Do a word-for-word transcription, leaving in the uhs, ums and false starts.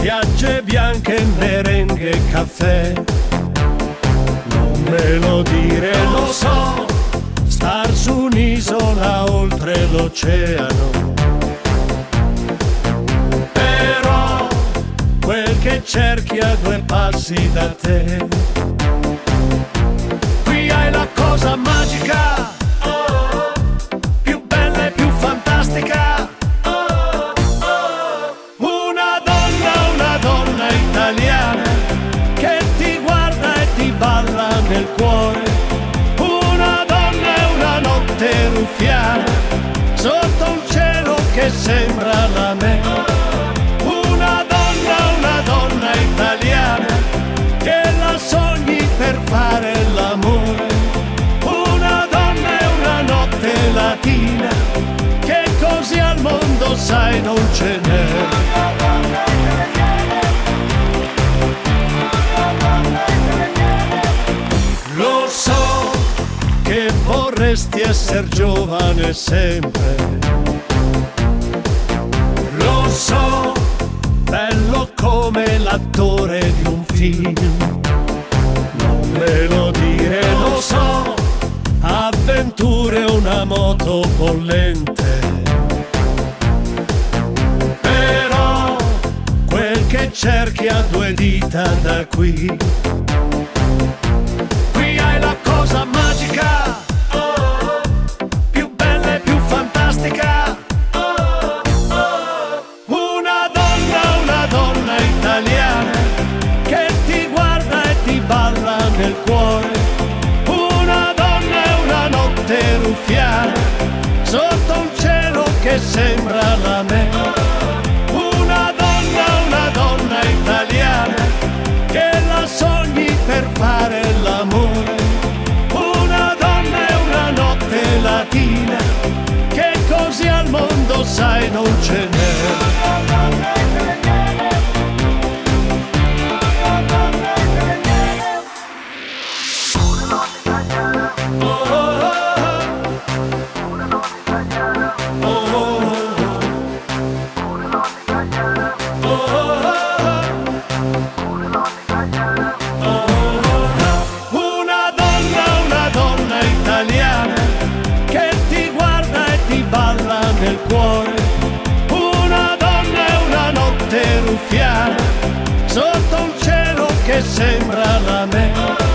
Piagge bianche, merenghe, caffè. Non me lo dire, lo so, star su un'isola oltre l'oceano. Però quel che cerchi a due passi da te, qui hai la cosa magica, più bella e più fantastica. Una donna, una donna italiana che ti guarda e ti balla nel cuore. Una donna e una notte ruffiana sotto un cielo che sembra la me. Fare l'amore, una donna e una notte latina, che così al mondo sai non ce n'è. Lo so che vorresti essere giovane sempre, lo so, bello come l'attore di un film. Me lo dire, lo so, avventure, una moto bollente. Però quel che cerchi a due dita da qui, qui hai la cosa magica, più bella e più fantastica. Una donna, una donna italiana che ti guarda e ti balla nel cuore, una donna e una notte ruffiana, sotto un cielo che sembra la me. Una donna, una donna italiana, che la sogni per fare l'amore. Una donna e una notte latina, che così al mondo sai non ce n'è. Una donna e una notte ruffiana sotto un cielo che sembra la me.